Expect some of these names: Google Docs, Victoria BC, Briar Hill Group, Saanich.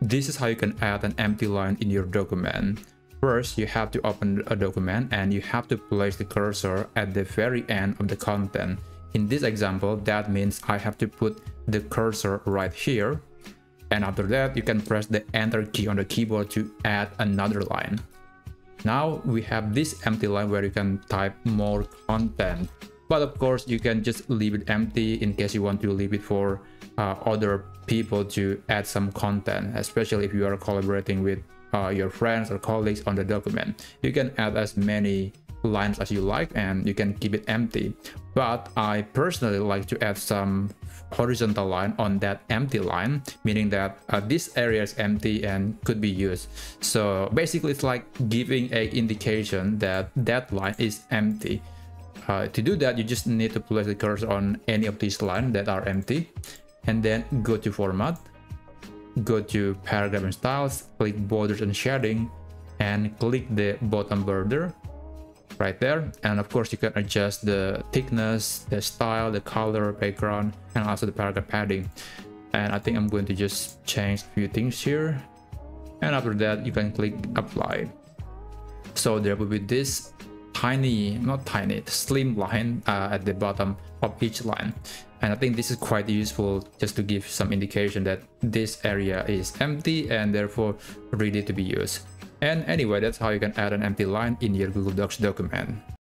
This is how you can add an empty line in your document. First, you have to open a document and you have to place the cursor at the very end of the content. In this example, that means I have to put the cursor right here. And after that, you can press the Enter key on the keyboard to add another line. Now we have this empty line where you can type more content. But of course, you can just leave it empty in case you want to leave it for other people to add some content, especially if you are collaborating with your friends or colleagues on the document. You can add as many lines as you like and you can keep it empty. But I personally like to add some horizontal line on that empty line, meaning that this area is empty and could be used. So basically it's like giving an indication that that line is empty. To do that, you just need to place the cursor on any of these lines that are empty and then go to Format, go to Paragraph and Styles, click Borders and Shading, and click the bottom border right there. And of course, you can adjust the thickness, the style, the color, background, and also the paragraph padding. And I think I'm going to just change a few things here. And after that, you can click Apply. So there will be this slim line at the bottom of each line. And I think this is quite useful just to give some indication that this area is empty and therefore ready to be used. And anyway, that's how you can add an empty line in your Google Docs document.